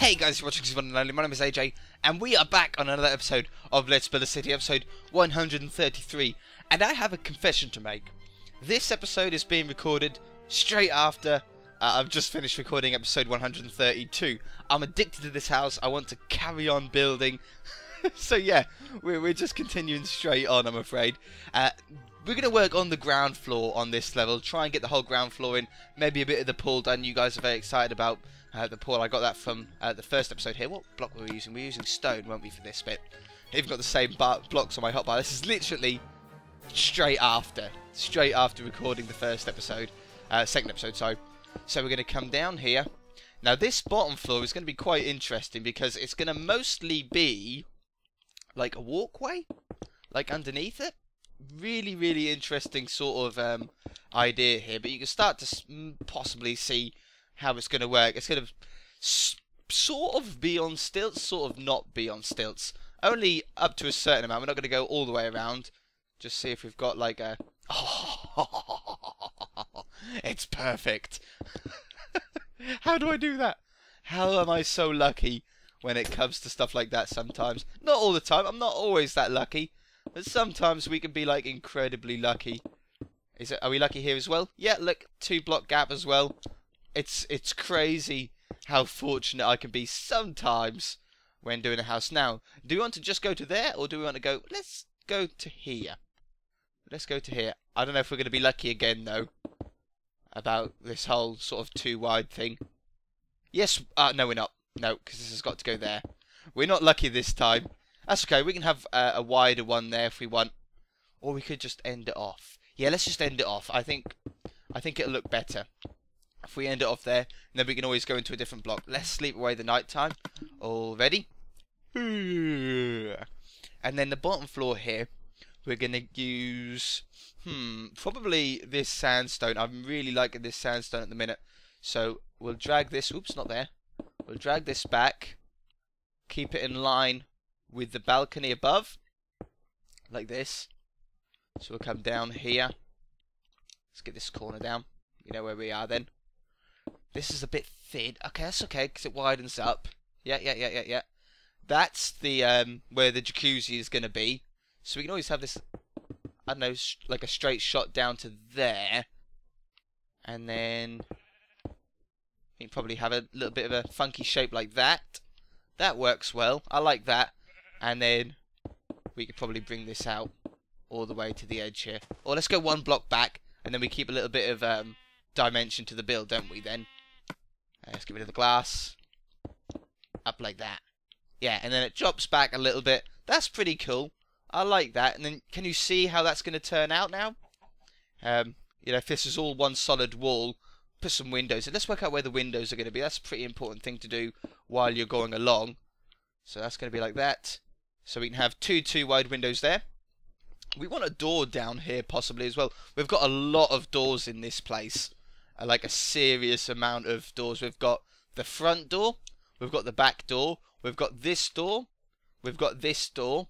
Hey guys, you're watching Xyz One and Only. My name is AJ, and we are back on another episode of Let's Build a City, episode 133. And I have a confession to make. This episode is being recorded straight after I've just finished recording episode 132. I'm addicted to this house. I want to carry on building. So yeah, we're just continuing straight on, I'm afraid. We're going to work on the ground floor on this level, try and get the whole ground floor in, maybe a bit of the pool done. You guys are very excited about the pool. I got that from the first episode here. What block were we using? We were using stone, weren't we, for this bit? They've got the same blocks on my hotbar. This is literally straight after recording the first episode, second episode, sorry. So we're going to come down here. Now this bottom floor is going to be quite interesting because it's going to mostly be like a walkway, like underneath it. Really interesting sort of idea here, but you can start to possibly see how it's going to work. It's going to sort of be on stilts, sort of not be on stilts, only up to a certain amount. We're not going to go all the way around. Just see if we've got like a... Oh, it's perfect. How do I do that? How am I so lucky when it comes to stuff like that sometimes? Not all the time. I'm not always that lucky. But sometimes we can be like incredibly lucky. Is it? Are we lucky here as well? Yeah, look, 2 block gap as well. It's crazy how fortunate I can be sometimes when doing a house. Now, do we want to just go to there, or do we want to go? Let's go to here. Let's go to here. I don't know if we're going to be lucky again though about this whole sort of too wide thing. Yes. No, we're not. No, because this has got to go there. We're not lucky this time. That's okay, we can have a wider one there if we want. Or we could just end it off. Yeah, let's just end it off. I think it'll look better if we end it off there. And then we can always go into a different block. Let's sleep away the night time. All ready? And then the bottom floor here, we're going to use... probably this sandstone. I'm really liking this sandstone at the minute. So we'll drag this... Oops, not there. We'll drag this back. Keep it in line with the balcony above, like this. So we'll come down here. Let's get this corner down. You know where we are then. This is a bit thin. Okay, that's okay because it widens up. Yeah. That's the where the jacuzzi is going to be. So we can always have this, I don't know, like a straight shot down to there. And then you can probably have a little bit of a funky shape like that. That works well. I like that. And then we could probably bring this out all the way to the edge here. Or let's go 1 block back, and then we keep a little bit of dimension to the build, don't we, then? Let's get rid of the glass. Up like that. Yeah, and then it drops back a little bit. That's pretty cool. I like that. And then can you see how that's going to turn out now? You know, if this is all one solid wall, put some windows in. Let's work out where the windows are going to be. That's a pretty important thing to do while you're going along. So that's going to be like that. So we can have two wide windows there. We want a door down here possibly as well. We've got a lot of doors in this place. Like a serious amount of doors. We've got the front door. We've got the back door. We've got this door. We've got this door.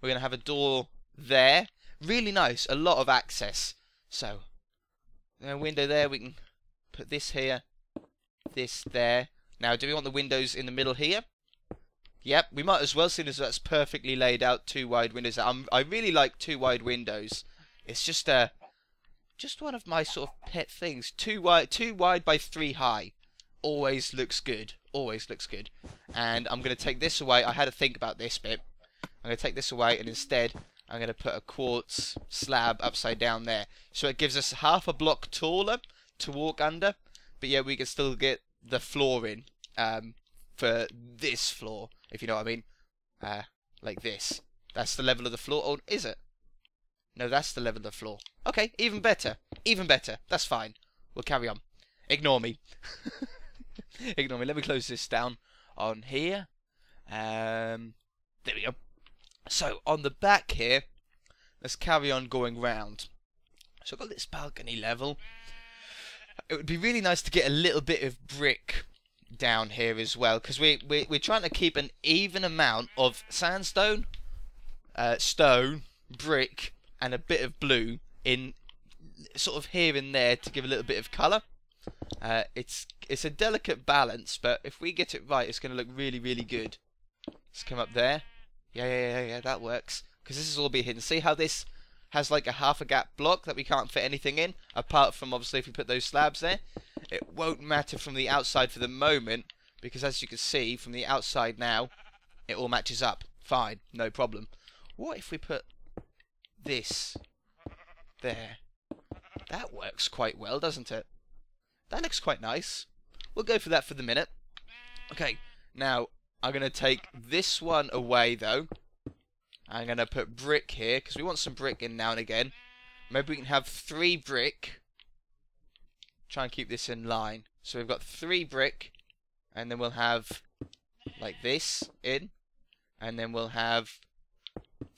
We're going to have a door there. Really nice. A lot of access. So a window there. We can put this here. This there. Now do we want the windows in the middle here? Yep, we might as well, seeing as that's perfectly laid out, 2 wide windows. I really like 2 wide windows. It's just one of my sort of pet things. 2 wide by 3 high. Always looks good. Always looks good. And I'm going to take this away. I had to think about this bit. I'm going to take this away, and instead I'm going to put a quartz slab upside down there. So it gives us half a block taller to walk under. But yeah, we can still get the floor in for this floor. If you know what I mean. Like this. That's the level of the floor. Or is it? No, that's the level of the floor. Okay, even better. Even better. That's fine. We'll carry on. Ignore me. Ignore me. Let me close this down on here. There we go. So, on the back here, let's carry on going round. So, I've got this balcony level. It would be really nice to get a little bit of brick down here as well, because we're trying to keep an even amount of sandstone, stone, brick, and a bit of blue in sort of here and there to give a little bit of colour. It's a delicate balance, but if we get it right, it's going to look really, really good. Let's come up there. Yeah, that works. Because this is all be hidden. See how this has like a half a gap block that we can't fit anything in? Apart from, obviously, if we put those slabs there. It won't matter from the outside for the moment, because as you can see, from the outside now, it all matches up. Fine, no problem. What if we put this there? That works quite well, doesn't it? That looks quite nice. We'll go for that for the minute. Okay, now I'm going to take this one away, though. I'm going to put brick here, because we want some brick in now and again. Maybe we can have 3 brick. Try and keep this in line. So we've got 3 brick, and then we'll have like this in, and then we'll have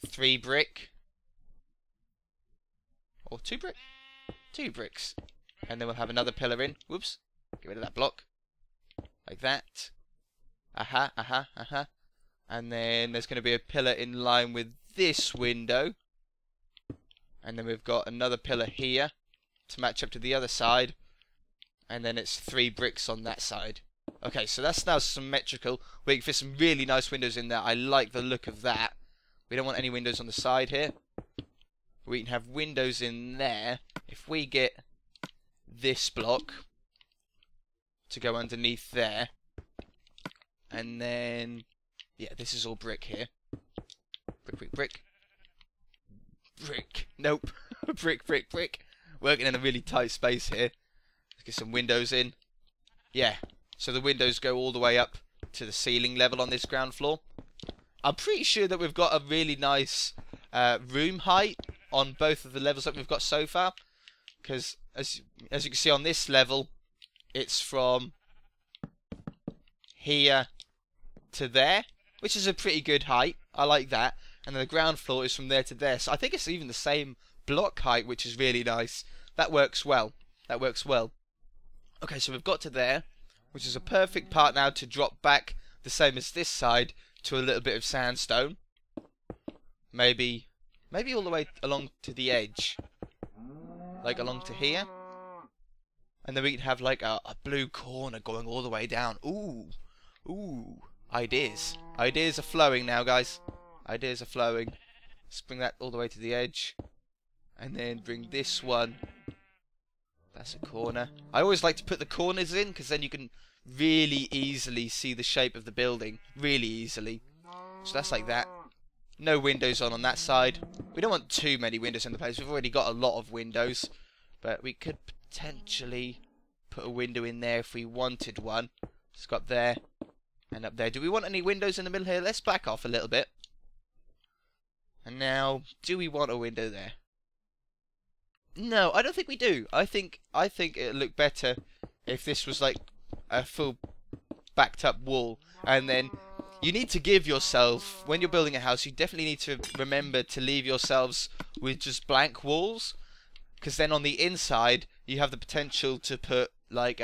3 brick, or 2 brick, 2 bricks. And then we'll have another pillar in. Whoops. Get rid of that block. Like that. And then there's going to be a pillar in line with this window. And then we've got another pillar here to match up to the other side. And then it's 3 bricks on that side. Okay, so that's now symmetrical. We can fit some really nice windows in there. I like the look of that. We don't want any windows on the side here. We can have windows in there. If we get this block to go underneath there, and then yeah, this is all brick here. Brick. Nope. brick. Working in a really tight space here. Let's get some windows in. Yeah, so the windows go all the way up to the ceiling level on this ground floor. I'm pretty sure that we've got a really nice room height on both of the levels that we've got so far, because as you can see on this level, it's from here to there, which is a pretty good height. I like that. And then the ground floor is from there to there. So I think it's even the same block height, which is really nice. That works well. Okay, so we've got to there, which is a perfect part now to drop back, the same as this side, to a little bit of sandstone. Maybe all the way along to the edge. Like along to here, and then we can have like a blue corner going all the way down. Ooh, ideas are flowing now, guys. Let's bring that all the way to the edge, and then bring this one. That's a corner. I always like to put the corners in, because then you can really easily see the shape of the building, really easily. So that's like that. No windows on that side. We don't want too many windows in the place. We've already got a lot of windows, but we could potentially put a window in there if we wanted one. Just got there and up there. Do we want any windows in the middle here? Let's back off a little bit. And now, do we want a window there? No, I don't think we do. I think it'd look better if this was like a full backed up wall, and then you need to give yourself, when you're building a house, you definitely need to remember to leave yourselves with just blank walls, because then on the inside you have the potential to put like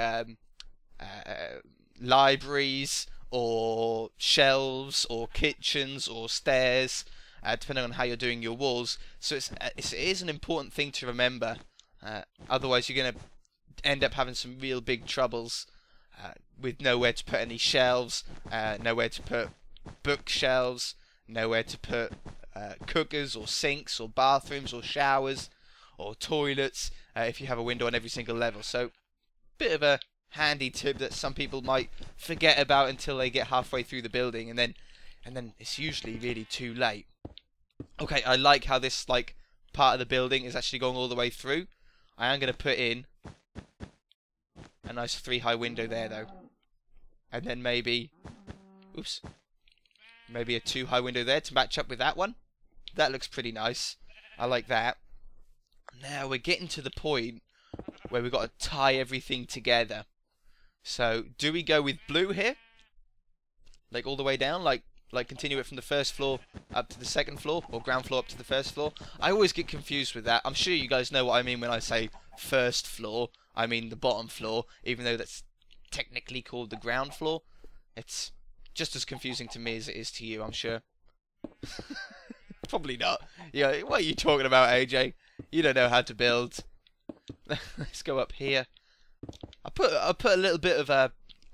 libraries or shelves or kitchens or stairs, depending on how you're doing your walls. So it is an important thing to remember. Otherwise, you're going to end up having some real big troubles. With nowhere to put any shelves, nowhere to put bookshelves, nowhere to put cookers or sinks or bathrooms or showers or toilets, if you have a window on every single level. So, bit of a handy tip that some people might forget about until they get halfway through the building, and then it's usually really too late. Okay, I like how this like part of the building is actually going all the way through. I am going to put in a nice 3-high window there, though, and then maybe a 2-high window there to match up with that one. That looks pretty nice. I like that. Now we're getting to the point where we've got to tie everything together. So do we go with blue here, like all the way down, like continue it from the first floor up to the second floor, or ground floor up to the first floor? I always get confused with that. I'm sure you guys know what I mean when I say first floor. I mean the bottom floor, even though that's technically called the ground floor. It's just as confusing to me as it is to you, I'm sure. Probably not. Yeah, what are you talking about, AJ? You don't know how to build. Let's go up here I put a little bit of a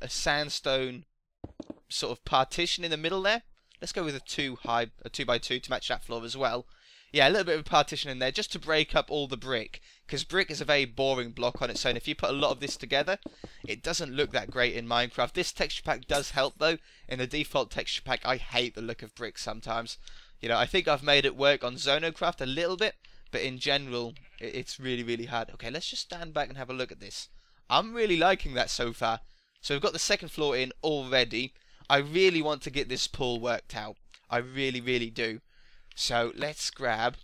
sandstone sort of partition in the middle there. Let's go with a 2x2 to match that floor as well. Yeah, a little bit of a partition in there just to break up all the brick, because brick is a very boring block on its own. If you put a lot of this together, it doesn't look that great in Minecraft. This texture pack does help though. In the default texture pack, I hate the look of brick sometimes. You know, I think I've made it work on Zonocraft a little bit, but in general, it's really, really hard. Okay, let's just stand back and have a look at this. I'm really liking that so far. So we've got the second floor in already. I really want to get this pool worked out. I really, really do. So let's grab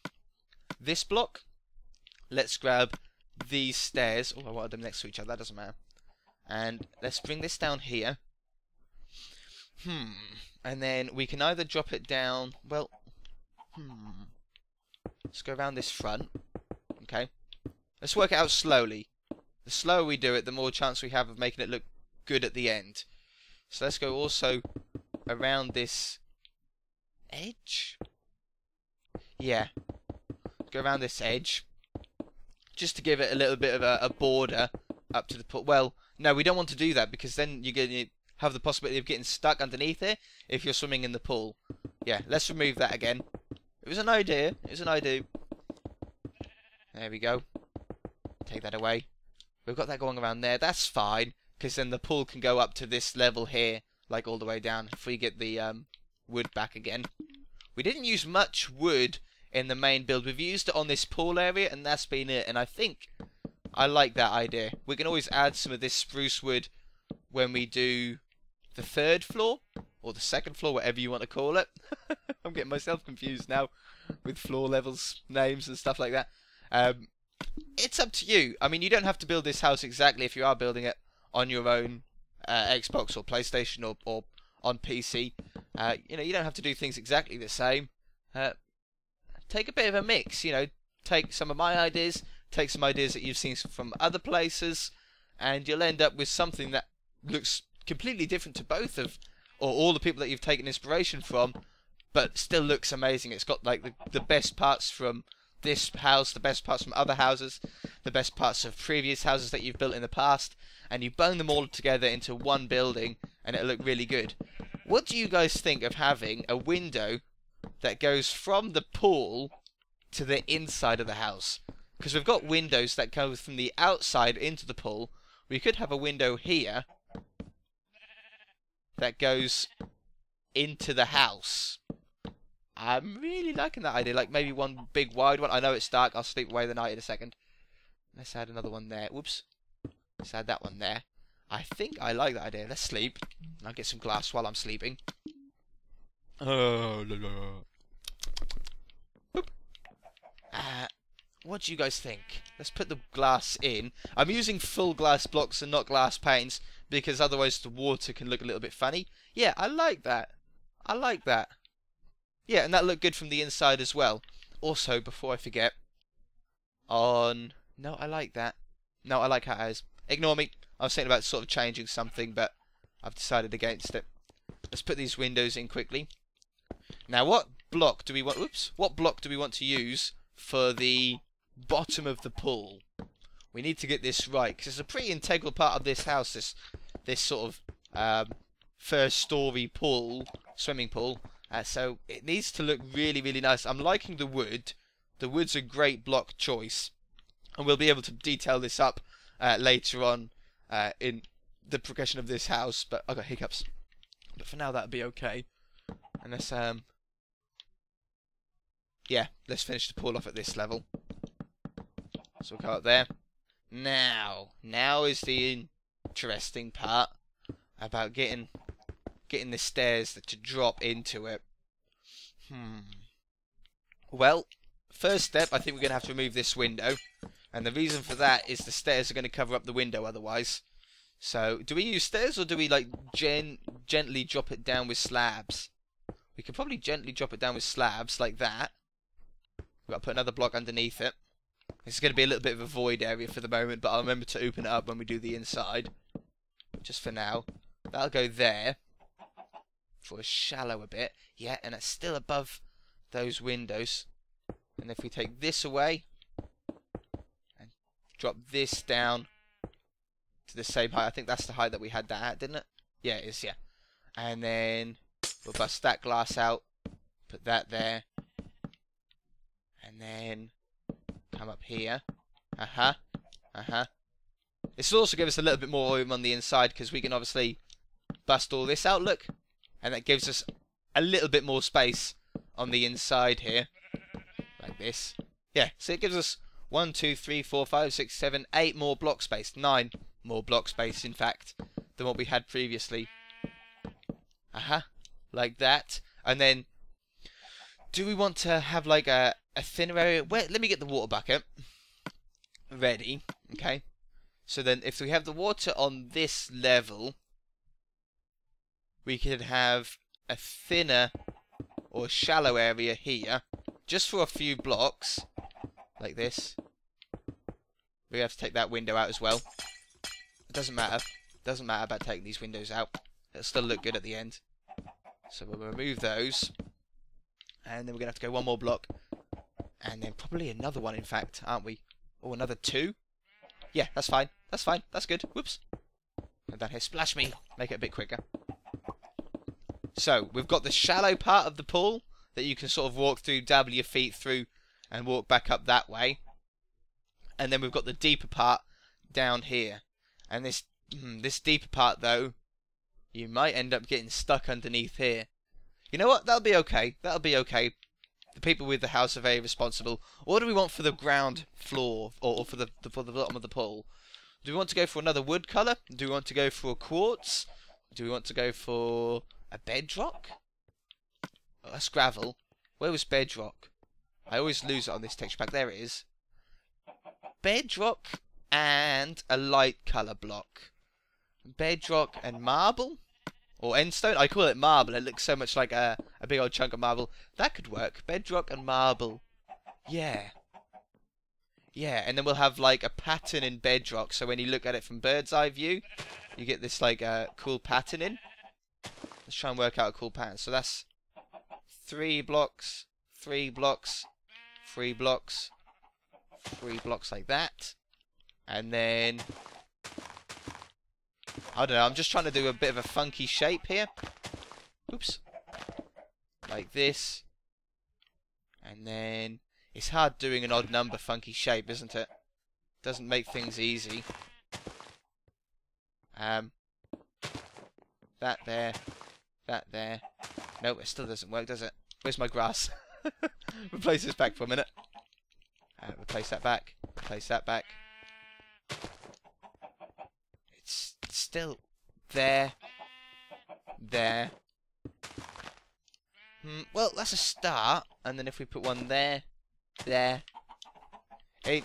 this block. Let's grab these stairs. Oh, I wanted them next to each other. That doesn't matter. And let's bring this down here. And then we can either drop it down. Well, let's go around this front. Okay. Let's work it out slowly. The slower we do it, the more chance we have of making it look good at the end. So let's go also around this edge. Yeah. Go around this edge. Just to give it a little bit of a border up to the pool. Well, no, we don't want to do that, because then you're going to have the possibility of getting stuck underneath it if you're swimming in the pool. Yeah, let's remove that again. It was an idea. It was an idea. There we go. Take that away. We've got that going around there. That's fine, because then the pool can go up to this level here, like all the way down, if we get the wood back again. We didn't use much wood in the main build. We've used it on this pool area, and that's been it. And I think I like that idea. We can always add some of this spruce wood when we do the third floor, or the second floor, whatever you want to call it. I'm getting myself confused now with floor levels, names, and stuff like that. It's up to you. I mean, you don't have to build this house exactly if you are building it on your own Xbox or PlayStation or on PC. You know, you don't have to do things exactly the same. Take a bit of a mix, you know. Take some of my ideas, take some ideas that you've seen from other places, and you'll end up with something that looks completely different to both of, or all the people that you've taken inspiration from, but still looks amazing. It's got like the best parts from this house, the best parts from other houses, the best parts of previous houses that you've built in the past, and you bone them all together into one building, and it'll look really good. What do you guys think of having a window that goes from the pool to the inside of the house? Because we've got windows that go from the outside into the pool. We could have a window here that goes into the house. I'm really liking that idea. Like maybe one big wide one. I know it's dark. I'll sleep away the night in a second. Let's add another one there. Whoops. Let's add that one there. I think I like that idea. Let's sleep. I'll get some glass while I'm sleeping. Oh, la, la. What do you guys think? Let's put the glass in. I'm using full glass blocks and not glass panes, because otherwise the water can look a little bit funny. Yeah, I like that. I like that. Yeah, and that looked good from the inside as well. Also, before I forget, on... No, I like that. No, I like how it is. Ignore me. I was thinking about sort of changing something, but I've decided against it. Let's put these windows in quickly. Now, what block do we want... Oops. What block do we want to use for the bottom of the pool? We need to get this right, because it's a pretty integral part of this house, this sort of first-story pool, swimming pool. So it needs to look really, really nice. I'm liking the wood. The wood's a great block choice. And we'll be able to detail this up later on in the progression of this house. But I've got hiccups. But for now, that'll be okay. And let's, yeah, let's finish the pool off at this level. So we'll go up there. Now is the interesting part about getting the stairs to drop into it. Well, first step, I think we're going to have to remove this window. And the reason for that is the stairs are going to cover up the window otherwise. So, do we use stairs, or do we like gently drop it down with slabs? We could probably gently drop it down with slabs, like that. We've got to put another block underneath it. This is going to be a little bit of a void area for the moment, but I'll remember to open it up when we do the inside. Just for now. That'll go there. For a shallow a bit, yeah, and it's still above those windows. And if we take this away and drop this down, to the same height. I think that's the height that we had that at, didn't it? Yeah, it is, yeah. And then we'll bust that glass out, put that there, and then come up here. This will also give us a little bit more room on the inside, because we can obviously bust all this out, look. And that gives us a little bit more space on the inside here, like this. Yeah, so it gives us 1, 2, 3, 4, 5, 6, 7, 8 more block space. 9 more block space, in fact, than what we had previously. Like that. And then, do we want to have like a thinner area? Where, let me get the water bucket ready, okay? So then if we have the water on this level, we could have a thinner or shallow area here, just for a few blocks, like this. We have to take that window out as well. It doesn't matter. Doesn't matter about taking these windows out. It'll still look good at the end. So we'll remove those, and then we're going to have to go one more block, and then probably another one, in fact, aren't we? Or another two? Yeah, that's fine. That's fine. That's good. Whoops. And down here, splash me. Make it a bit quicker. So, we've got the shallow part of the pool that you can sort of walk through, dabble your feet through, and walk back up that way. And then we've got the deeper part down here. And this deeper part, though, you might end up getting stuck underneath here. You know what? That'll be okay. That'll be okay. The people with the house are very responsible. What do we want for the ground floor, or for the bottom of the pool? Do we want to go for another wood colour? Do we want to go for quartz? Do we want to go for a bedrock? Oh, that's gravel. Where was bedrock? I always lose it on this texture pack. There it is. Bedrock and a light colour block. Bedrock and marble? Or endstone? I call it marble. It looks so much like a big old chunk of marble. That could work. Bedrock and marble. Yeah. Yeah, and then we'll have like a pattern in bedrock. So when you look at it from bird's eye view, you get this like cool pattern in. Let's try and work out a cool pattern. So that's 3 blocks, 3 blocks, 3 blocks, 3 blocks like that. And then, I don't know, I'm just trying to do a bit of a funky shape here. Oops. Like this. And then, it's hard doing an odd number funky shape, isn't it? Doesn't make things easy. That there. That there. Nope, it still doesn't work, does it? Where's my grass? Replace this back for a minute. Replace that back. Replace that back. It's still there. There. Well, that's a start. And then if we put one there. There. Hey,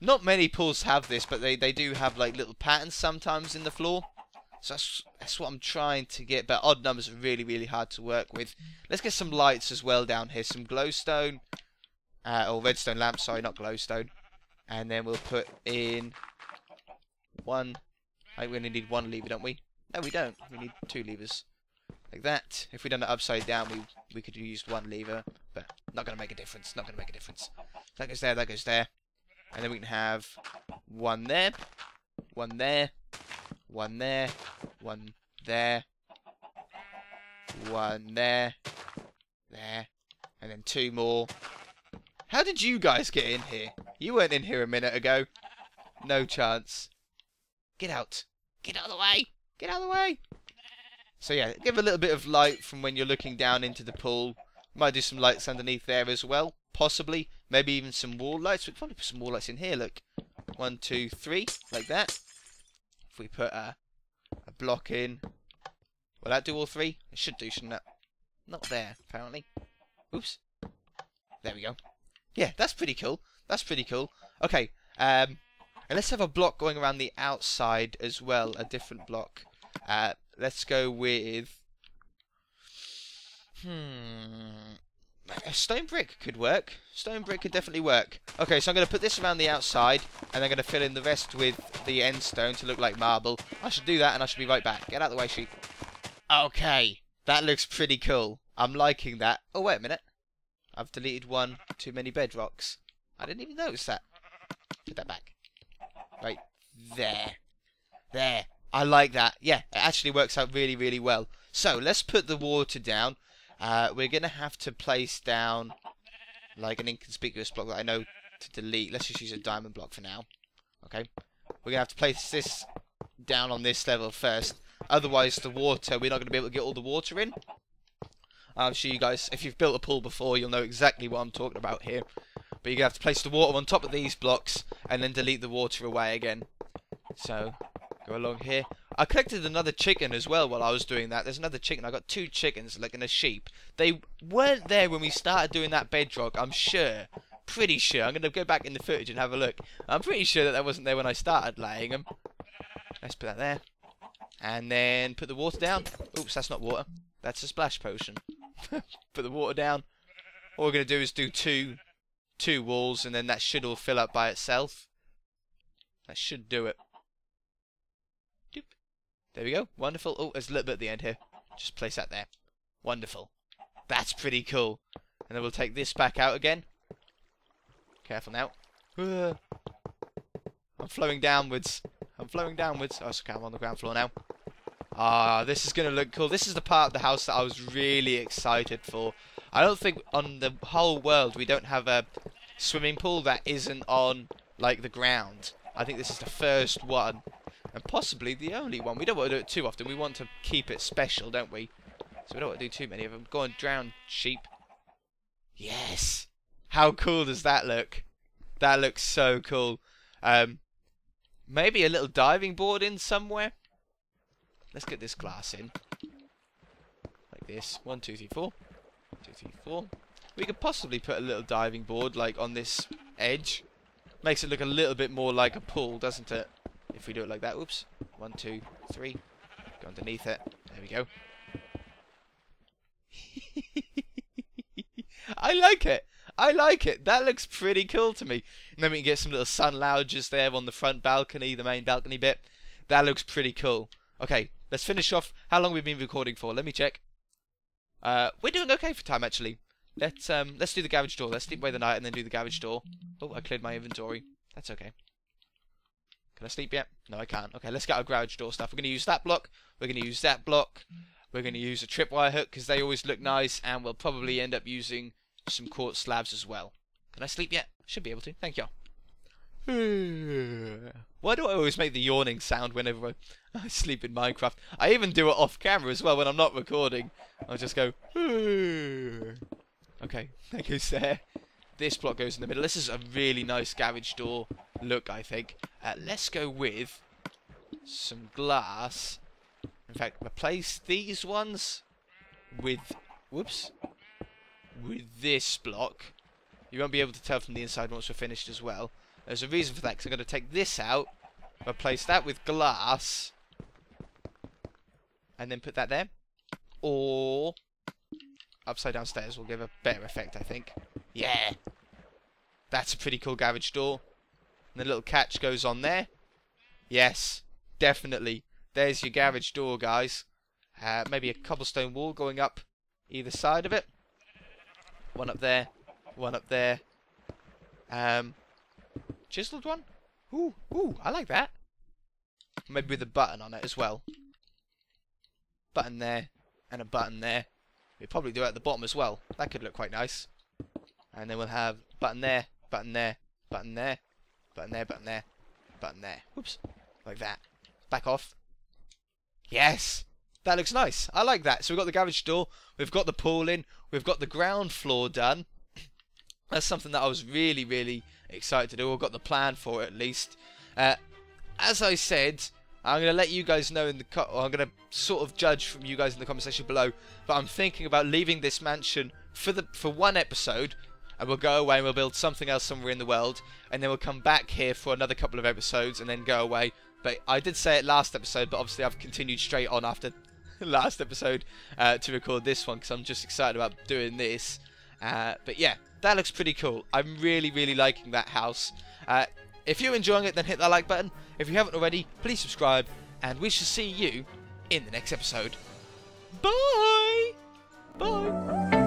not many pools have this, but they do have like little patterns sometimes in the floor. So that's what I'm trying to get, but odd numbers are really, really hard to work with. Let's get some lights as well down here. Some glowstone, or redstone lamps, sorry, not glowstone. And then we'll put in one. I think we only need one lever, don't we? No, we don't. We need 2 levers. Like that. If we'd done it upside down, we could use 1 lever, but not going to make a difference. Not going to make a difference. That goes there, that goes there. And then we can have 1 there, 1 there. 1 there, 1 there, 1 there, there, and then 2 more. How did you guys get in here? You weren't in here a minute ago. No chance. Get out. Get out of the way. Get out of the way. So yeah, give a little bit of light from when you're looking down into the pool. Might do some lights underneath there as well, possibly. Maybe even some wall lights. We'll probably put some wall lights in here, look. 1, 2, 3, like that. If we put a block in, will that do all 3? It should do, shouldn't it? Not there, apparently. Oops. There we go. Yeah, that's pretty cool. That's pretty cool. Okay, and let's have a block going around the outside as well, a different block. Let's go with... A stone brick could work. Stone brick could definitely work. Okay, so I'm going to put this around the outside, and I'm going to fill in the rest with the end stone to look like marble. I should do that, and I should be right back. Get out of the way, sheep. Okay, that looks pretty cool. I'm liking that. Oh, wait a minute. I've deleted one too many bedrocks. I didn't even notice that. Put that back. Right there. There. I like that. Yeah, it actually works out really, really well. So let's put the water down. We're going to have to place down like an inconspicuous block that I know to delete. Let's just use a diamond block for now. Okay. We're going to have to place this down on this level first. Otherwise, the water, we're not going to be able to get all the water in. I'm sure you guys, if you've built a pool before, you'll know exactly what I'm talking about here. But you're going to have to place the water on top of these blocks and then delete the water away again. So, go along here. I collected another chicken as well while I was doing that. There's another chicken. I got two chickens, like, and a sheep. They weren't there when we started doing that bedrock, I'm sure. Pretty sure. I'm going to go back in the footage and have a look. I'm pretty sure that wasn't there when I started laying them. Let's put that there. And then put the water down. Oops, that's not water. That's a splash potion. Put the water down. All we're going to do is do two walls, and then that should all fill up by itself. That should do it. Doop. There we go. Wonderful. Oh, there's a little bit at the end here. Just place that there. Wonderful. That's pretty cool. And then we'll take this back out again. Careful now. I'm flowing downwards. I'm flowing downwards. Oh, so okay, I'm on the ground floor now. Ah, this is going to look cool. This is the part of the house that I was really excited for. I don't think on the whole world we don't have a swimming pool that isn't on, like, the ground. I think this is the first one. And possibly the only one. We don't want to do it too often. We want to keep it special, don't we? So we don't want to do too many of them. Go on, drown, sheep. Yes! How cool does that look? That looks so cool. Maybe a little diving board in somewhere? Let's get this glass in. Like this. 1, 2, 3, 4. 2, 3, 4. We could possibly put a little diving board, like, on this edge. Makes it look a little bit more like a pool, doesn't it? If we do it like that. Oops. 1, 2, 3. Go underneath it. There we go. I like it. I like it. That looks pretty cool to me. And then we can get some little sun lounges there on the front balcony, the main balcony bit. That looks pretty cool. Okay, let's finish off. How long we've been recording for? Let me check. We're doing okay for time, actually. Let's do the garage door. Let's sleep away the night and then do the garage door. Oh, I cleared my inventory. That's okay. Can I sleep yet? No, I can't. Okay, let's get our garage door stuff. We're going to use that block. We're going to use that block. We're going to use a tripwire hook because they always look nice, and we'll probably end up using some quartz slabs as well. Can I sleep yet? Should be able to. Thank you. Why do I always make the yawning sound whenever I sleep in Minecraft? I even do it off camera as well when I'm not recording. I'll just go. Okay, thank you, sir. This block goes in the middle. This is a really nice garage door look, I think. Let's go with some glass. In fact, replace these ones with, whoops, with this block. You won't be able to tell from the inside once we're finished as well. There's a reason for that, because I'm going to take this out, replace that with glass, and then put that there. Or upside down stairs will give a better effect, I think. Yeah! That's a pretty cool garage door. And the little catch goes on there. Yes, definitely. There's your garage door, guys. Maybe a cobblestone wall going up either side of it. One up there, one up there. Chiseled one? Ooh, ooh, I like that. Maybe with a button on it as well. Button there, and a button there. We'll probably do it at the bottom as well. That could look quite nice. And then we'll have button there, button there, button there, button there, button there, button there. Whoops. Like that. Back off. Yes! That looks nice. I like that. So we've got the garage door, we've got the pool in, we've got the ground floor done. That's something that I was really, really excited to do. I've got the plan for it, at least. As I said, I'm going to let you guys know in the... I'm going to sort of judge from you guys in the comment section below. But I'm thinking about leaving this mansion for one episode. And we'll go away and we'll build something else somewhere in the world. And then we'll come back here for another couple of episodes and then go away. But I did say it last episode, but obviously I've continued straight on after last episode to record this one. Because I'm just excited about doing this. But yeah. That looks pretty cool. I'm really, really liking that house. If you're enjoying it, then hit that like button. If you haven't already, please subscribe. And we shall see you in the next episode. Bye! Bye!